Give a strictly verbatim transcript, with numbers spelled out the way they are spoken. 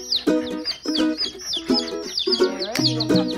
Sarah, you don't come